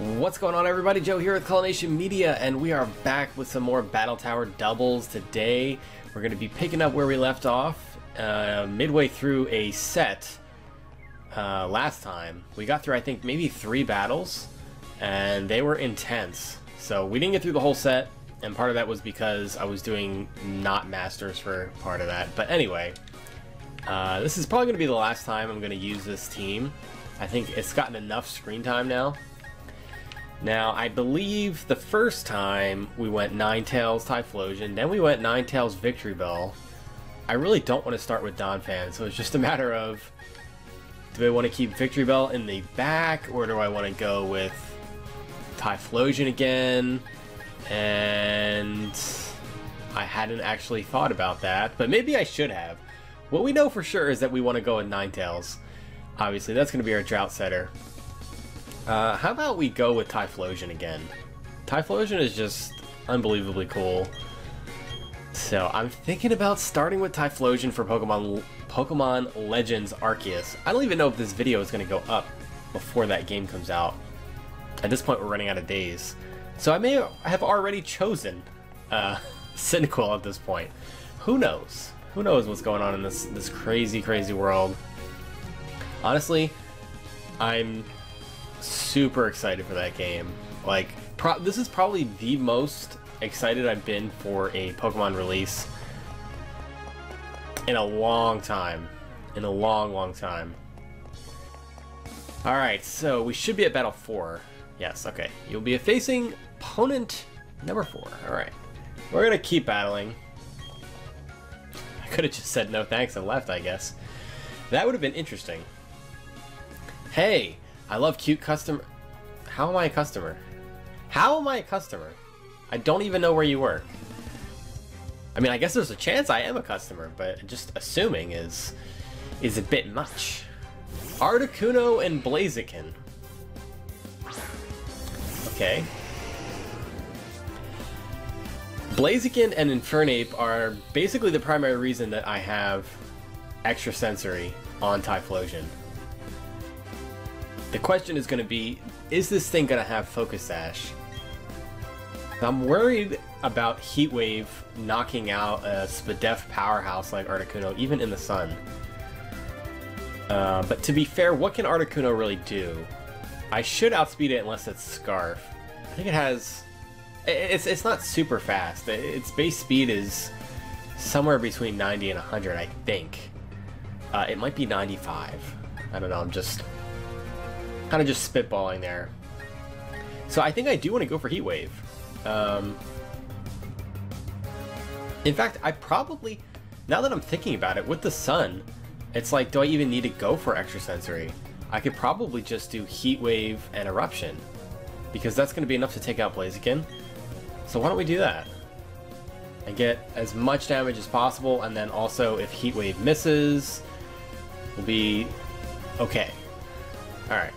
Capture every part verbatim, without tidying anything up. What's going on, everybody? Joe here with Cullination Media, and we are back with some more Battle Tower doubles. Today we're going to be picking up where we left off uh, midway through a set. Uh, last time we got through, I think, maybe three battles, and they were intense. So we didn't get through the whole set, and part of that was because I was doing not masters for part of that. But anyway, uh, this is probably going to be the last time I'm going to use this team. I think it's gotten enough screen time now. Now, I believe the first time we went Ninetales, Typhlosion, then we went Ninetales, Victreebel. I really don't want to start with Donphan, so it's just a matter of, do I want to keep Victreebel in the back, or do I want to go with Typhlosion again? And I hadn't actually thought about that, but maybe I should have. What we know for sure is that we want to go with Ninetales. Obviously, that's going to be our drought setter. Uh, how about we go with Typhlosion again? Typhlosion is just unbelievably cool. So I'm thinking about starting with Typhlosion for Pokemon Pokemon Legends Arceus. I don't even know if this video is going to go up before that game comes out. At this point, we're running out of days. So I may have already chosen uh, Cyndaquil at this point. Who knows? Who knows what's going on in this, this crazy, crazy world? Honestly, I'm super excited for that game. Like, pro this is probably the most excited I've been for a Pokemon release in a long time. In a long, long time. Alright, so we should be at Battle four. Yes, okay. You'll be facing opponent number four. Alright. We're gonna keep battling. I could have just said no thanks and left, I guess. That would have been interesting. Hey! I love cute customer... How am I a customer? How am I a customer? I don't even know where you work. I mean, I guess there's a chance I am a customer, but just assuming is is a bit much. Articuno and Blaziken. Okay. Blaziken and Infernape are basically the primary reason that I have Extrasensory on Typhlosion. The question is going to be, is this thing going to have Focus Sash? I'm worried about Heat Wave knocking out a Spadef powerhouse like Articuno, even in the sun. Uh, but to be fair, what can Articuno really do? I should outspeed it unless it's Scarf. I think it has... It's, it's not super fast. Its base speed is somewhere between ninety and one hundred, I think. Uh, it might be ninety-five. I don't know, I'm just... kind of just spitballing there. So I think I do want to go for Heat Wave. Um, in fact, I probably, now that I'm thinking about it, with the sun, it's like, do I even need to go for Extrasensory? I could probably just do Heat Wave and Eruption, because that's going to be enough to take out Blaziken. So why don't we do that? And get as much damage as possible, and then also if Heat Wave misses, we'll be okay. Alright.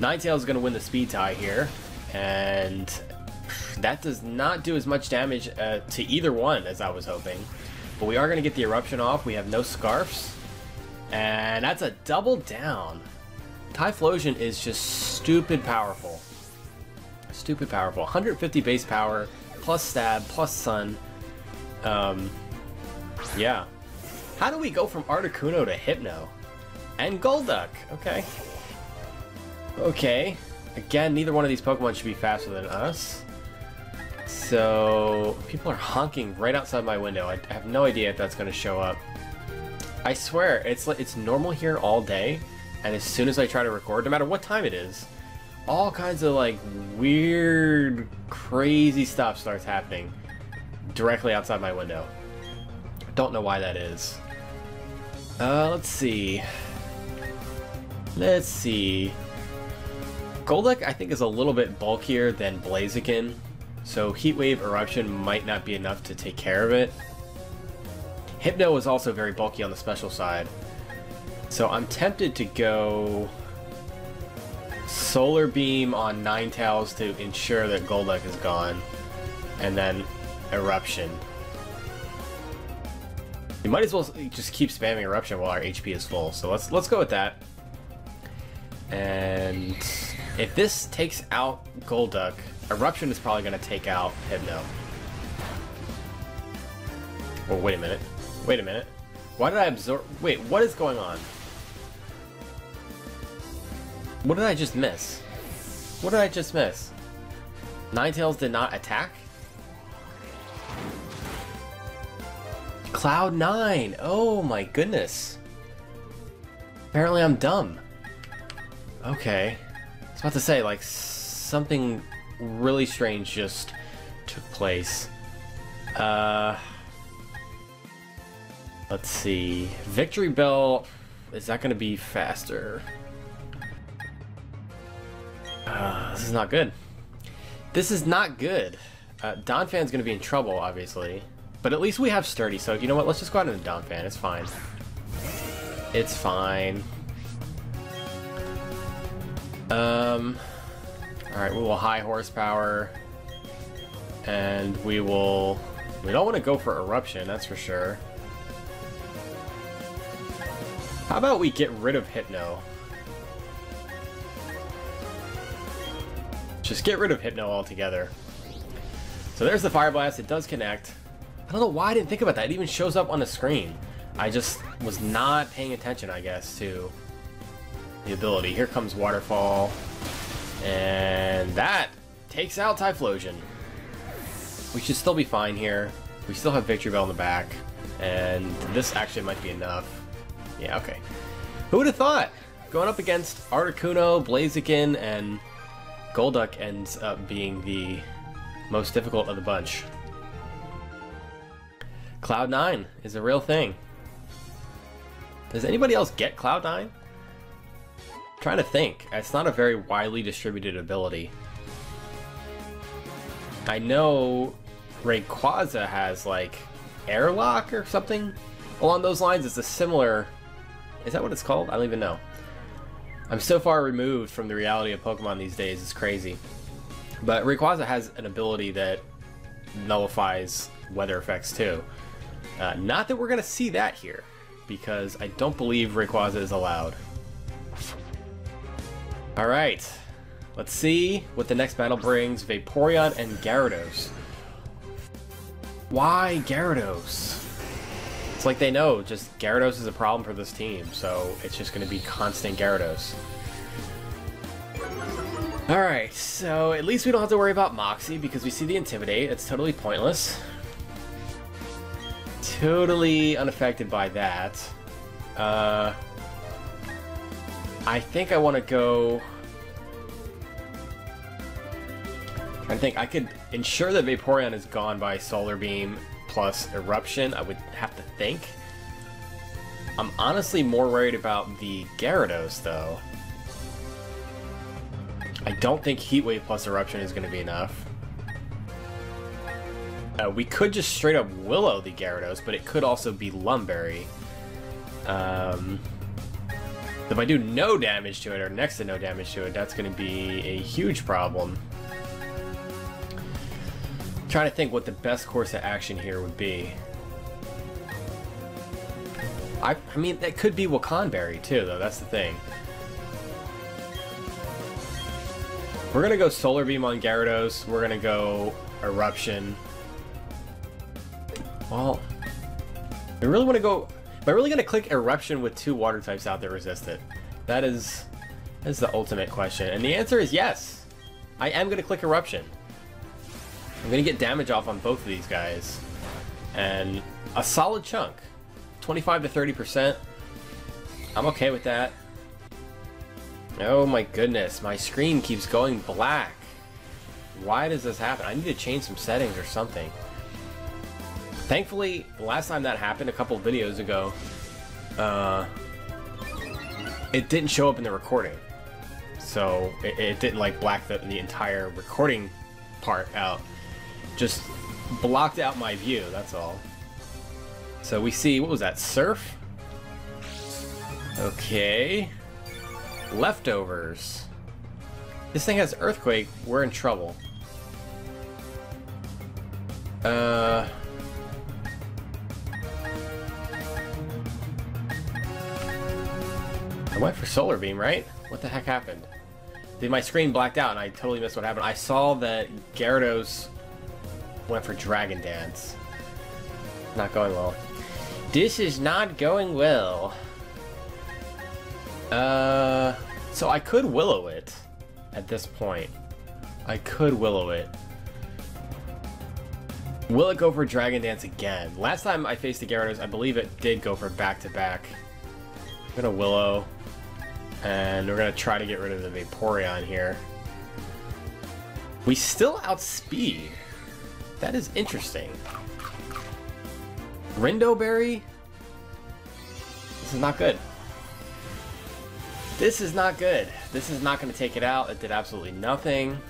Ninetales is going to win the speed tie here, and that does not do as much damage uh, to either one as I was hoping. But we are going to get the Eruption off. We have no Scarfs, and that's a double down. Typhlosion is just stupid powerful. Stupid powerful. one hundred fifty base power, plus stab, plus sun. Um, yeah. How do we go from Articuno to Hypno? And Golduck, okay. Okay, again, neither one of these Pokemon should be faster than us. So, people are honking right outside my window. I have no idea if that's going to show up. I swear, it's it's normal here all day, and as soon as I try to record, no matter what time it is, all kinds of, like, weird, crazy stuff starts happening directly outside my window. Don't know why that is. Uh, let's see. Let's see. Golduck, I think, is a little bit bulkier than Blaziken, so Heat Wave Eruption might not be enough to take care of it. Hypno is also very bulky on the special side, so I'm tempted to go Solar Beam on Ninetales to ensure that Golduck is gone, and then Eruption. You might as well just keep spamming Eruption while our H P is full, so let's let's go with that. And If this takes out Golduck, Eruption is probably going to take out Hypno. Well, wait a minute. Wait a minute. Why did I absorb... Wait, what is going on? What did I just miss? What did I just miss? Ninetales did not attack? Cloud Nine! Oh my goodness. Apparently I'm dumb. Okay. I was about to say, like, something really strange just took place. Uh... Let's see. Victreebel, is that going to be faster? Uh, this is not good. This is not good. Uh, Donphan's going to be in trouble, obviously. But at least we have Sturdy, so you know what? Let's just go out into Donphan. It's fine. It's fine. Um. Alright, we will high horsepower. And we will... We don't want to go for Eruption, that's for sure. How about we get rid of Hypno? Just get rid of Hypno altogether. So there's the Fire Blast. It does connect. I don't know why I didn't think about that. It even shows up on the screen. I just was not paying attention, I guess, to the ability. Here comes Waterfall. And that takes out Typhlosion. We should still be fine here. We still have Victreebel in the back. And this actually might be enough. Yeah, okay. Who would have thought? Going up against Articuno, Blaziken, and Golduck ends up being the most difficult of the bunch. Cloud Nine is a real thing. Does anybody else get Cloud Nine? I'm trying to think. It's not a very widely distributed ability. I know Rayquaza has, like, Airlock or something along those lines. It's a similar... Is that what it's called? I don't even know. I'm so far removed from the reality of Pokemon these days, it's crazy. But Rayquaza has an ability that nullifies weather effects too. Uh, not that we're going to see that here, because I don't believe Rayquaza is allowed. Alright, let's see what the next battle brings. Vaporeon and Gyarados. Why Gyarados? It's like they know, just Gyarados is a problem for this team, so it's just going to be constant Gyarados. Alright, so at least we don't have to worry about Moxie because we see the Intimidate. It's totally pointless. Totally unaffected by that. Uh, I think I want to go... I'm trying to think. I could ensure that Vaporeon is gone by Solar Beam plus Eruption, I would have to think. I'm honestly more worried about the Gyarados, though. I don't think Heat Wave plus Eruption is going to be enough. Uh, we could just straight up Willow the Gyarados, but it could also be Lumberry. Um, if I do no damage to it, or next to no damage to it, that's going to be a huge problem. Trying to think what the best course of action here would be. I, I mean, that could be Wakanberry too, though. That's the thing. We're gonna go Solar Beam on Gyarados. We're gonna go Eruption. Well, I really want to go. Am I really gonna click Eruption with two Water types out that resist it? That is, that is the ultimate question, and the answer is yes. I am gonna click Eruption. I'm going to get damage off on both of these guys, and a solid chunk, twenty-five to thirty percent. I'm okay with that. Oh my goodness, my screen keeps going black. Why does this happen? I need to change some settings or something. Thankfully, last time that happened, a couple videos ago, uh, it didn't show up in the recording. So it, it didn't like black the, the entire recording part out. Just blocked out my view, that's all. So we see, what was that, Surf? Okay. Leftovers. This thing has Earthquake, we're in trouble. Uh... I went for Solar Beam, right? What the heck happened? my screen blacked out and I totally missed what happened. I saw that Gyarados went for Dragon Dance. Not going well. This is not going well. Uh, so I could Willow it at this point. I could Willow it. Will it go for Dragon Dance again? Last time I faced the Gyarados, I believe it did go for back-to-back. I'm gonna Willow, and we're gonna try to get rid of the Vaporeon here. We still outspeed. That is interesting. Rindoberry? This is not good. This is not good. This is not gonna take it out. It did absolutely nothing.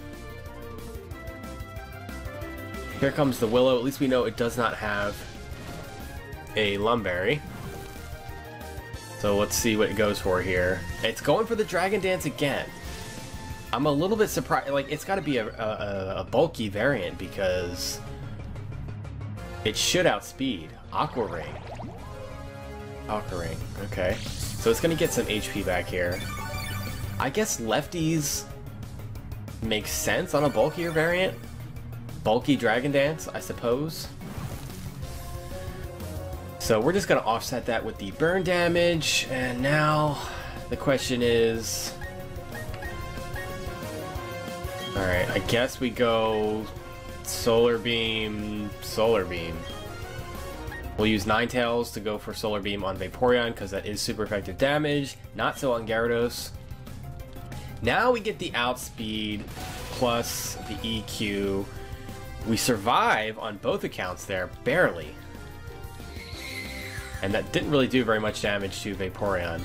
Here comes the Willow. At least we know it does not have a Lumberry. So let's see what it goes for here. It's going for the Dragon Dance again. I'm a little bit surprised. Like, it's got to be a, a, a bulky variant because it should outspeed. Aqua Ring. Aqua Ring. Okay. So it's going to get some H P back here. I guess lefties make sense on a bulkier variant. Bulky Dragon Dance, I suppose. So we're just going to offset that with the burn damage, and now the question is... Alright, I guess we go Solar Beam, Solar Beam. We'll use Ninetales to go for Solar Beam on Vaporeon, because that is super effective damage, not so on Gyarados. Now we get the Outspeed plus the E Q. We survive on both accounts there, barely. And that didn't really do very much damage to Vaporeon.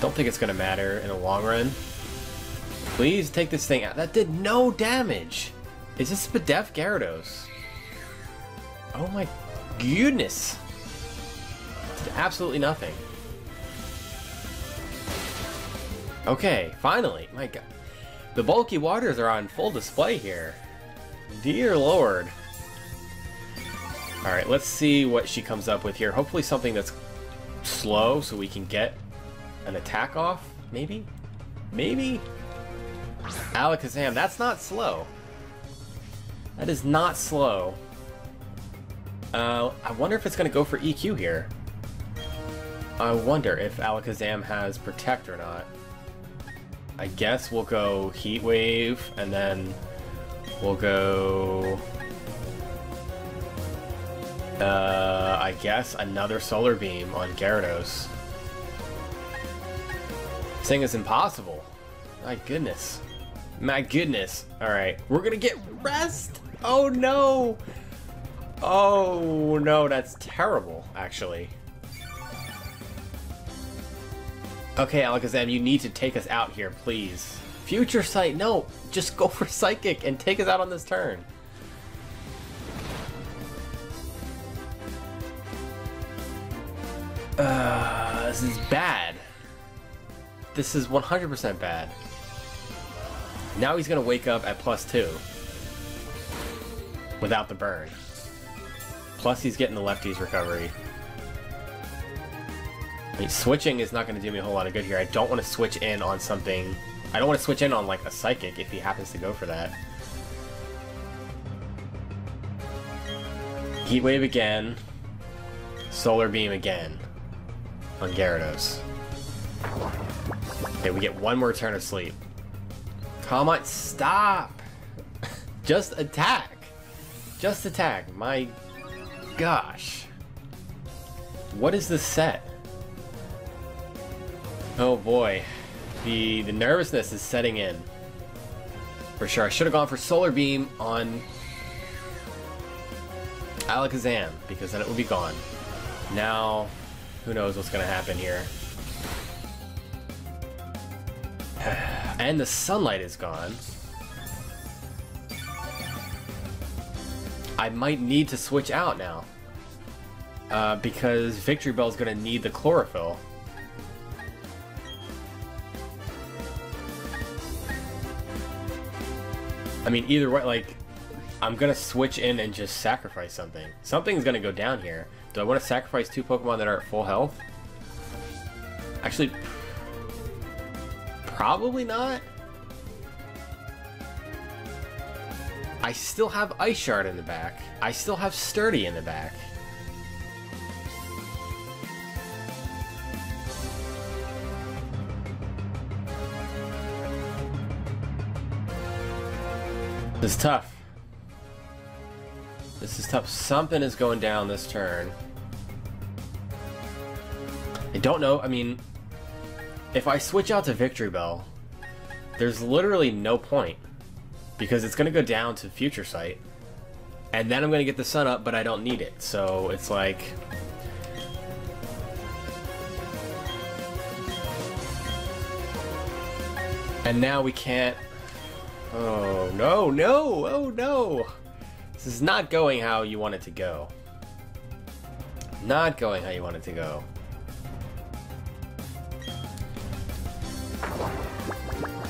Don't think it's going to matter in the long run. Please take this thing out. That did no damage! Is this Spadef Gyarados? Oh my goodness! It did absolutely nothing. Okay, finally. My god. The bulky waters are on full display here. Dear Lord. Alright, let's see what she comes up with here. Hopefully something that's slow so we can get an attack off, maybe? Maybe? Alakazam, that's not slow. That is not slow. Uh, I wonder if it's going to go for E Q here. I wonder if Alakazam has Protect or not. I guess we'll go Heat Wave and then... We'll go, uh, I guess, another Solar Beam on Gyarados. This thing is impossible. My goodness. My goodness. Alright, we're gonna get rest! Oh no! Oh no, that's terrible, actually. Okay, Alakazam, you need to take us out here, please. Future Sight, no! Just go for Psychic and take us out on this turn. Uh, this is bad. This is one hundred percent bad. Now he's gonna wake up at plus two. Without the burn. Plus he's getting the lefties recovery. I mean, switching is not gonna do me a whole lot of good here. I don't want to switch in on something... I don't want to switch in on, like, a Psychic if he happens to go for that. Heat Wave again. Solar Beam again. On Gyarados. Okay, we get one more turn of sleep. Come on, stop! Just attack! Just attack, my gosh. What is this set? Oh boy. The, the nervousness is setting in. For sure. I should have gone for Solar Beam on Alakazam, because then it would be gone. Now, who knows what's going to happen here. And the sunlight is gone. I might need to switch out now. Uh, because Victreebel is going to need the chlorophyll. I mean, either way, like, I'm going to switch in and just sacrifice something. Something's going to go down here. Do I want to sacrifice two Pokemon that are at full health? Actually, Probably not. I still have Ice Shard in the back. I still have Sturdy in the back. This is tough. This is tough. Something is going down this turn. I don't know. I mean, if I switch out to Victreebel, there's literally no point, because it's going to go down to Future Sight, and then I'm going to get the sun up, but I don't need it. So it's like, and now we can't. Oh no, no, oh no. This is not going how you want it to go. Not going how you want it to go.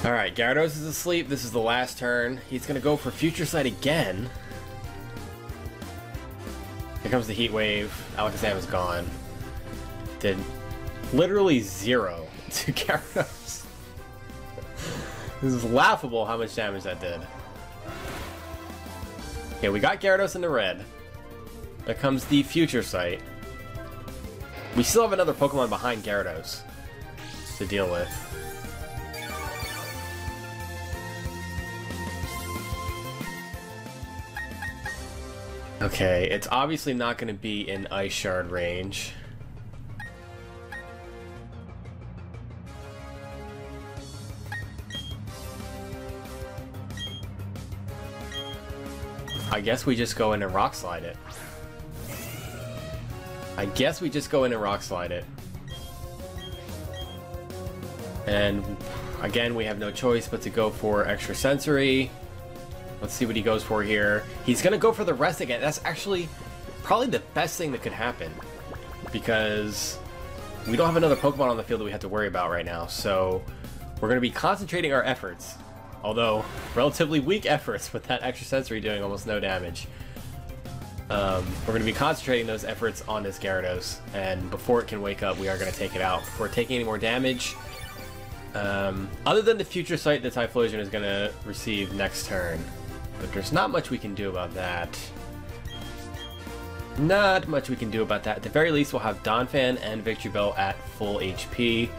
Alright, Gyarados is asleep. This is the last turn. He's going to go for Future Sight again. Here comes the Heat Wave. Alakazam is gone. Did literally zero to Gyarados. This is laughable how much damage that did. Okay, we got Gyarados in the red. There comes the Future Sight. We still have another Pokemon behind Gyarados to deal with. Okay, it's obviously not going to be in Ice Shard range. I guess we just go in and Rock Slide it. I guess we just go in and Rock Slide it. And again, we have no choice but to go for Extrasensory. Let's see what he goes for here. He's going to go for the rest again. That's actually probably the best thing that could happen, because we don't have another Pokemon on the field that we have to worry about right now. So we're going to be concentrating our efforts, although relatively weak efforts with that Extrasensory doing almost no damage. Um, we're going to be concentrating those efforts on this Gyarados, and before it can wake up, we are going to take it out before taking any more damage. Um, other than the Future Sight that Typhlosion is going to receive next turn. But there's not much we can do about that. Not much we can do about that. At the very least, we'll have Donphan and Victreebel at full H P.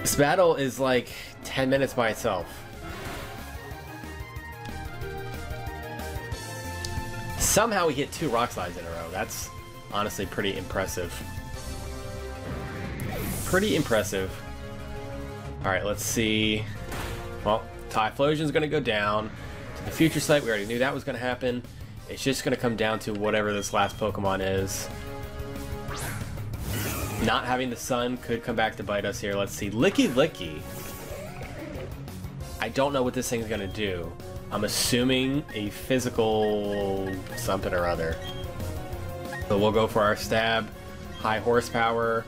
This battle is like ten minutes by itself. Somehow we hit two Rock Slides in a row. That's honestly pretty impressive. Pretty impressive. Alright, let's see. Well, Typhlosion's going to go down to the Future Sight. We already knew that was going to happen. It's just going to come down to whatever this last Pokemon is. Not having the sun could come back to bite us here. Let's see. Licky Licky. I don't know what this thing's going to do. I'm assuming a physical something or other. So we'll go for our stab. High horsepower.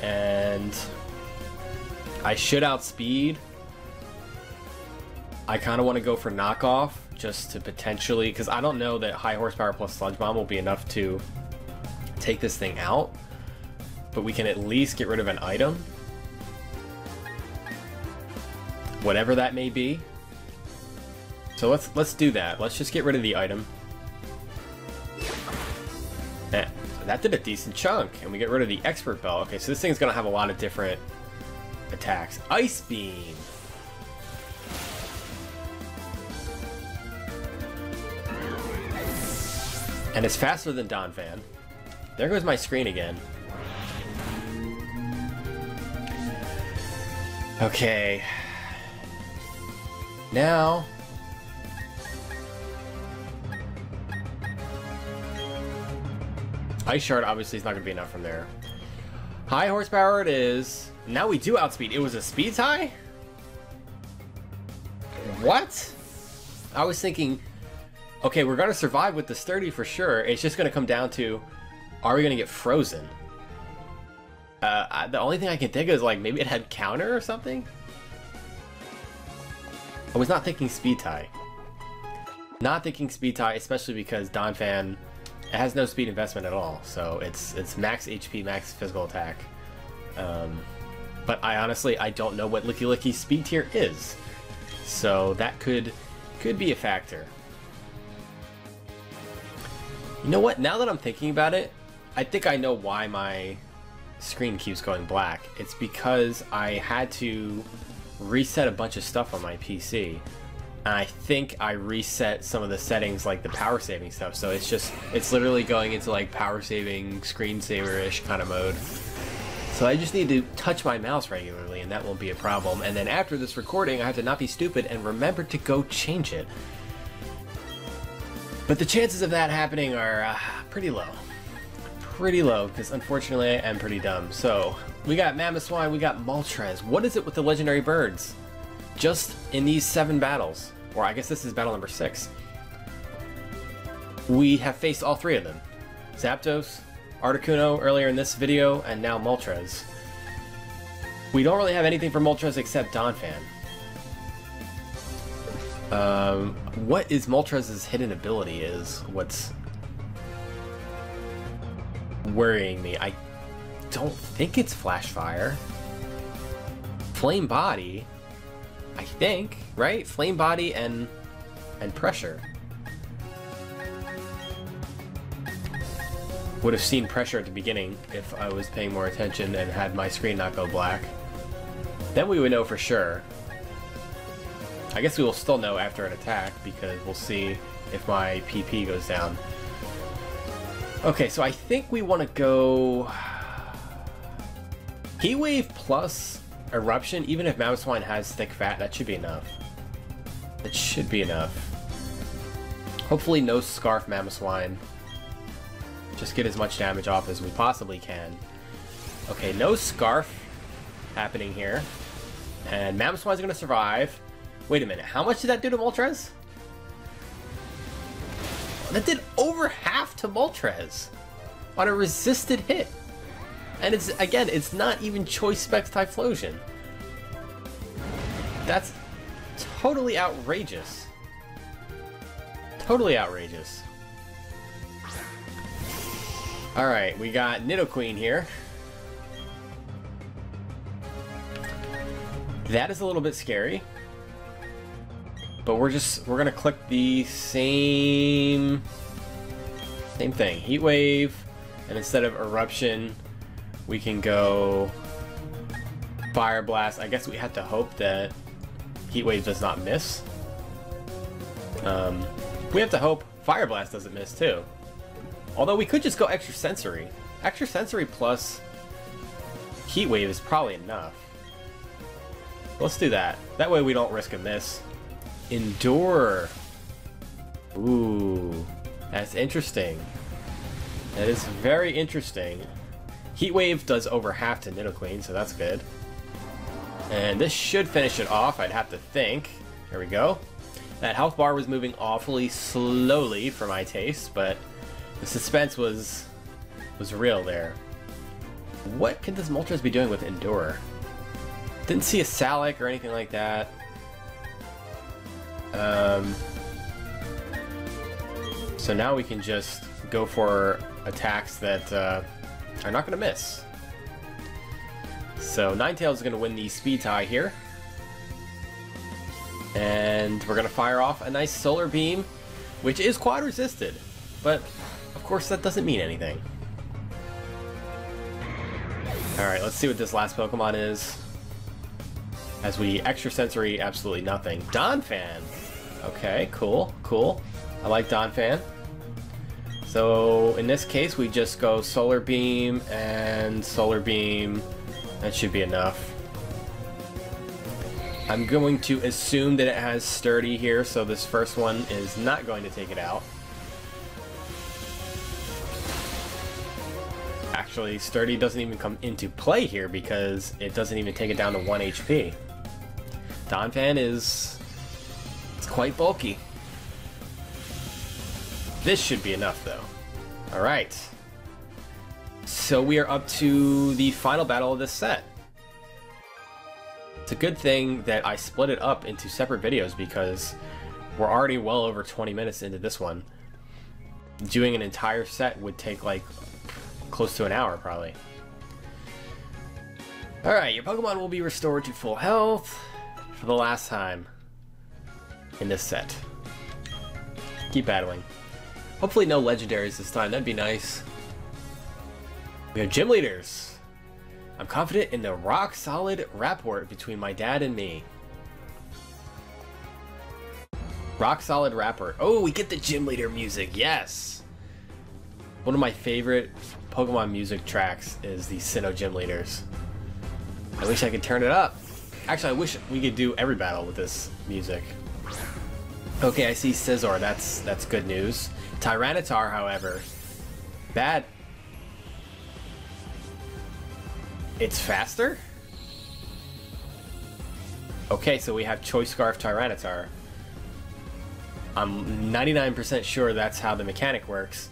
And I should outspeed. I kind of want to go for knockoff just to potentially, because I don't know that high horsepower plus sludge bomb will be enough to take this thing out, but we can at least get rid of an item, whatever that may be. So let's let's do that. Let's just get rid of the item. Eh, that did a decent chunk, and we get rid of the expert bell. Okay, so this thing's gonna have a lot of different attacks. Ice Beam! And it's faster than Donphan. There goes my screen again. Okay. Now... Ice Shard obviously is not going to be enough from there. High horsepower it is. Now we do outspeed. It was a speed tie? What? I was thinking, okay, we're going to survive with the Sturdy for sure. It's just going to come down to, are we going to get frozen? Uh, I, the only thing I can think of is, like, maybe it had counter or something? I was not thinking speed tie. Not thinking speed tie, especially because Donphan it has no speed investment at all, so it's it's max H P, max physical attack. Um, but I honestly, I don't know what Licky Licky's speed tier is, so that could could be a factor. You know what? Now that I'm thinking about it, I think I know why my screen keeps going black. It's because I had to reset a bunch of stuff on my P C. And I think I reset some of the settings, like the power saving stuff. So it's just, it's literally going into like power saving, screensaver-ish kind of mode. So I just need to touch my mouse regularly and that won't be a problem. And then after this recording, I have to not be stupid and remember to go change it. But the chances of that happening are uh, pretty low. Pretty low, because unfortunately I am pretty dumb. So we got Mamoswine, we got Moltres. What is it with the legendary birds? Just in these seven battles, or I guess this is battle number six, we have faced all three of them. Zapdos, Articuno earlier in this video, and now Moltres. We don't really have anything for Moltres except Donphan. Um, what is Moltres' hidden ability is what's worrying me. I don't think it's Flash Fire. Flame Body... I think, right? Flame Body and and Pressure. Would have seen Pressure at the beginning if I was paying more attention and had my screen not go black. Then we would know for sure. I guess we will still know after an attack because we'll see if my P P goes down. Okay, so I think we want to go... Heat Wave plus... Eruption, even if Mamoswine has thick fat, that should be enough. That should be enough. Hopefully no Scarf Mamoswine. Just get as much damage off as we possibly can. Okay, no Scarf happening here. And Mamoswine's gonna survive. Wait a minute, how much did that do to Moltres? That did over half to Moltres on a resisted hit. And it's, again, it's not even Choice Specs Typhlosion. That's totally outrageous. Totally outrageous. Alright, we got Nidoqueen here. That is a little bit scary. But we're just, we're gonna click the same... Same thing. Heat Wave, and instead of Eruption... We can go Fire Blast. I guess we have to hope that Heat Wave does not miss. Um, we have to hope Fire Blast doesn't miss too. Although we could just go Extrasensory. Extrasensory plus Heat Wave is probably enough. Let's do that. That way we don't risk a miss. Endure. Ooh, that's interesting. That is very interesting. Heat Wave does over half to Nidoqueen, so that's good. And this should finish it off, I'd have to think. There we go. That health bar was moving awfully slowly for my taste, but the suspense was was real there. What could this Moltres be doing with Endure? Didn't see a Salic or anything like that. Um, so now we can just go for attacks that... Uh, are not going to miss. So Ninetales is going to win the speed tie here. And we're going to fire off a nice Solar Beam, which is quad resisted. But, of course, that doesn't mean anything. Alright, let's see what this last Pokemon is. As we extrasensory absolutely nothing. Donphan! Okay, cool, cool. I like Donphan. So in this case, we just go Solar Beam and Solar Beam. That should be enough. I'm going to assume that it has Sturdy here, so this first one is not going to take it out. Actually, Sturdy doesn't even come into play here because it doesn't even take it down to one H P. Donphan is it's quite bulky. This should be enough, though. All right. So we are up to the final battle of this set. It's a good thing that I split it up into separate videos because we're already well over twenty minutes into this one. doing an entire set would take like close to an hour probably. Alright, your Pokemon will be restored to full health for the last time in this set. Keep battling. Hopefully no legendaries this time, that'd be nice. We have gym leaders. I'm confident in the rock solid rapport between my dad and me. Rock solid rapper. Oh, we get the gym leader music, yes! One of my favorite Pokemon music tracks is the Sinnoh Gym Leaders. I wish I could turn it up. Actually, I wish we could do every battle with this music. Okay, I see Scizor, that's that's good news. Tyranitar, however, bad. It's faster? Okay, so we have Choice Scarf Tyranitar. I'm ninety-nine percent sure that's how the mechanic works.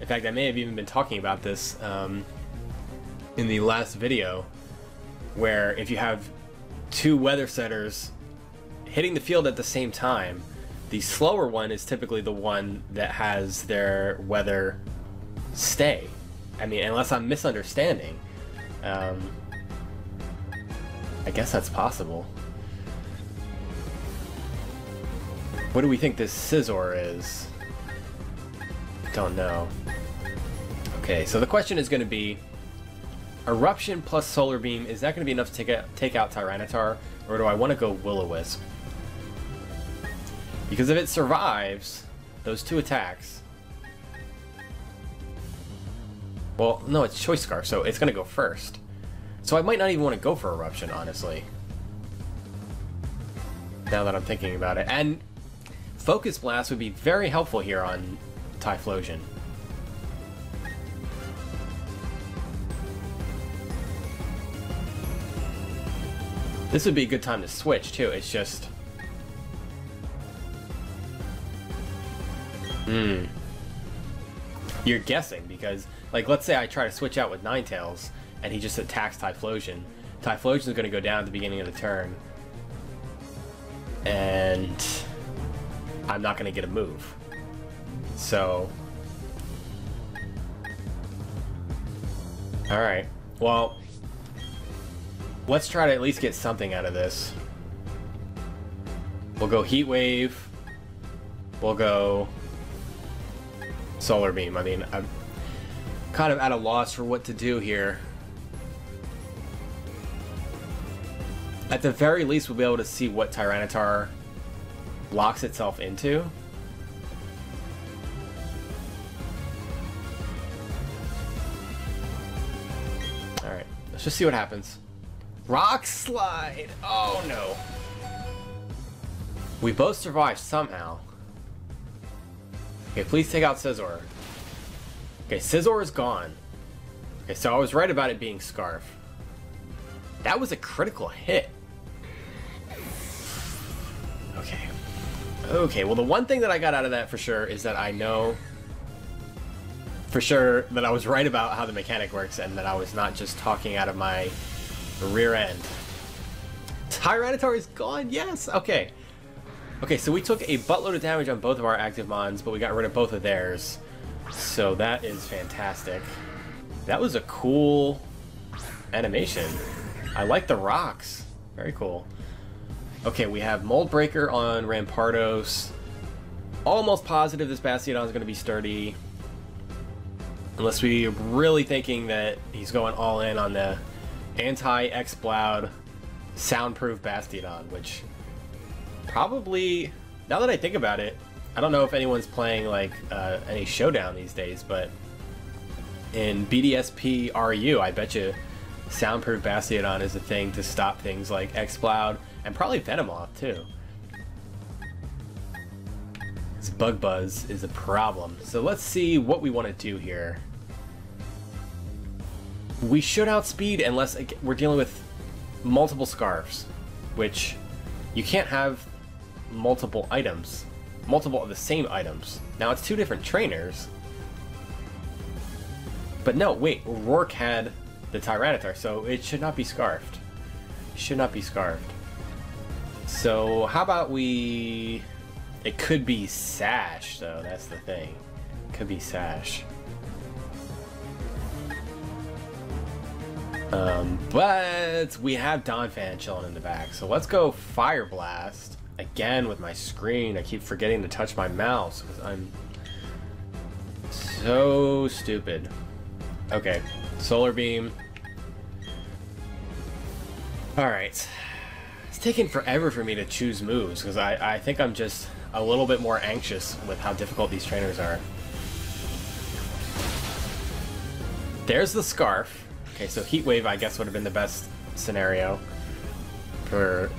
In fact, I may have even been talking about this um, in the last video, where if you have two weather setters hitting the field at the same time, the slower one is typically the one that has their weather stay. I mean, unless I'm misunderstanding. Um, I guess that's possible. What do we think this Scizor is? Don't know. Okay, so the question is going to be, Eruption plus Solar Beam, is that going to be enough to take, a, take out Tyranitar, or do I want to go Will-O-Wisp? Because if it survives those two attacks... Well, no, it's Choice Scarf, so it's going to go first. So I might not even want to go for Eruption, honestly. Now that I'm thinking about it. And Focus Blast would be very helpful here on Typhlosion. This would be a good time to switch, too. It's just... Hmm. You're guessing, because, like, let's say I try to switch out with Ninetales, and he just attacks Typhlosion. Typhlosion's going to go down at the beginning of the turn. And... I'm not going to get a move. So... Alright. Well... Let's try to at least get something out of this. We'll go Heat Wave. We'll go Solar Beam. I mean, I'm kind of at a loss for what to do here. At the very least, we'll be able to see what Tyranitar locks itself into. Alright, let's just see what happens. Rock Slide! Oh no! We both survived somehow. Okay, please take out Scizor. Okay, Scizor is gone. Okay, so I was right about it being Scarf. That was a critical hit. Okay. Okay, well the one thing that I got out of that for sure is that I know for sure that I was right about how the mechanic works and that I was not just talking out of my rear end. Tyranitar is gone, yes! Okay. Okay, so we took a buttload of damage on both of our active mons, but we got rid of both of theirs. So that is fantastic. That was a cool animation. I like the rocks. Very cool. Okay, we have Mold Breaker on Rampardos. Almost positive this Bastiodon is going to be sturdy. Unless we're really thinking that he's going all in on the anti-X-Bloud soundproof Bastiodon, which probably, now that I think about it, I don't know if anyone's playing like uh, any Showdown these days, but in B D S P R U, I bet you soundproof Bastiodon is a thing to stop things like X-Bloud and probably Venomoth too. This Bug Buzz is a problem. So let's see what we want to do here. We should outspeed unless we're dealing with multiple scarves, which you can't have multiple items, multiple of the same items. Now it's two different trainers, but no, wait, Rourke had the Tyranitar, so it should not be scarfed. Should not be scarfed. So how about we, it could be sashed though, that's the thing. Could be Sash. Um, but we have Donphan chilling in the back, so let's go Fire Blast again with my screen. I keep forgetting to touch my mouse because I'm so stupid. Okay, Solar Beam. All right, it's taking forever for me to choose moves because I, I think I'm just a little bit more anxious with how difficult these trainers are. There's the Scarf. Okay, so Heat Wave, I guess, would have been the best scenario for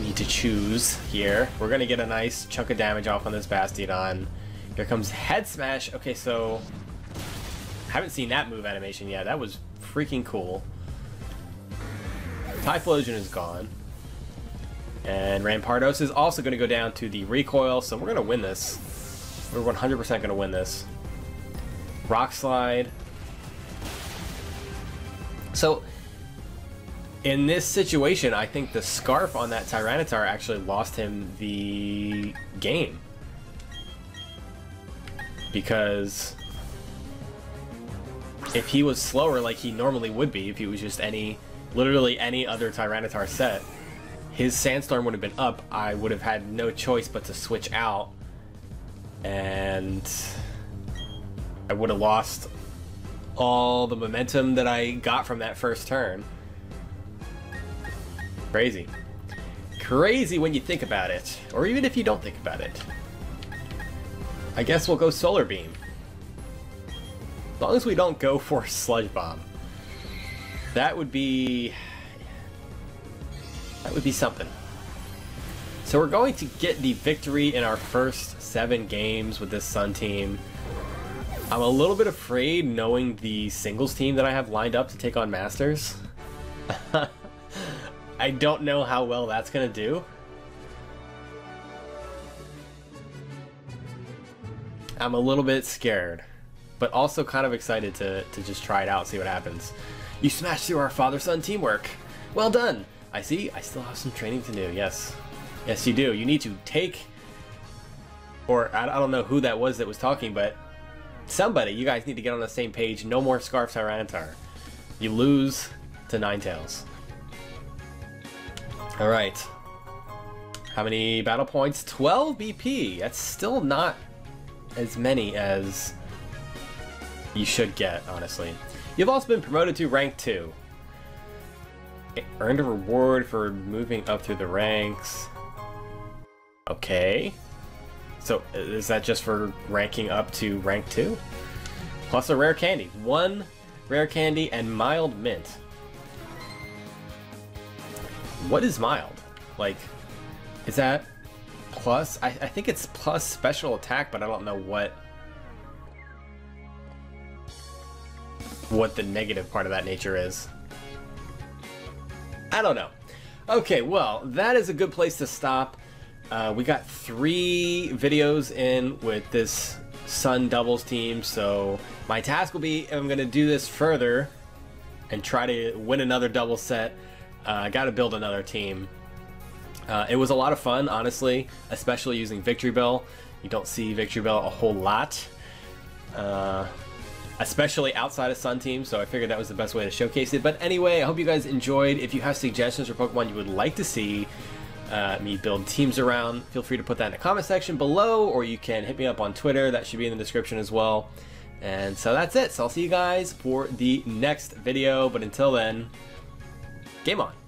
me to choose here. We're going to get a nice chunk of damage off on this Bastiodon. Here comes Head Smash. Okay, so haven't seen that move animation yet. That was freaking cool. Typhlosion is gone. And Rampardos is also going to go down to the recoil, so we're going to win this. We're one hundred percent going to win this. Rock Slide. So, in this situation, I think the Scarf on that Tyranitar actually lost him the game. Because if he was slower like he normally would be, if he was just any, literally any other Tyranitar set, his Sandstorm would have been up. I would have had no choice but to switch out. And I would have lost all the momentum that I got from that first turn. Crazy. Crazy when you think about it. Or even if you don't think about it. I guess we'll go Solar Beam. As long as we don't go for Sludge Bomb. That would be... that would be something. So we're going to get the victory in our first seven games with this Sun team. I'm a little bit afraid knowing the singles team that I have lined up to take on Masters. I don't know how well that's going to do. I'm a little bit scared, but also kind of excited to, to just try it out, see what happens. You smashed through our father-son teamwork. Well done. I see. I still have some training to do. Yes. Yes, you do. You need to take... or I, I don't know who that was that was talking, but... somebody, you guys need to get on the same page. No more Scarf Tyranitar. You lose to Ninetales. Alright. How many battle points? twelve B P. That's still not as many as you should get, honestly. You've also been promoted to rank two. It earned a reward for moving up through the ranks. Okay. So, is that just for ranking up to rank two? Plus a rare candy. One rare candy and mild mint. What is mild? Like, is that plus? I, I think it's plus special attack, but I don't know what what the negative part of that nature is. I don't know. Okay, well, that is a good place to stop. Uh, we got three videos in with this Sun doubles team, so my task will be, I'm going to do this further and try to win another double set. Uh, I got to build another team. Uh, it was a lot of fun, honestly, especially using Victreebel. You don't see Victreebel a whole lot, uh, especially outside of Sun team, so I figured that was the best way to showcase it. But anyway, I hope you guys enjoyed. If you have suggestions for Pokemon you would like to see Uh, me build teams around, feel free to put that in the comment section below, or you can hit me up on Twitter. That should be in the description as well. And so that's it. So I'll see you guys for the next video, but until then, game on.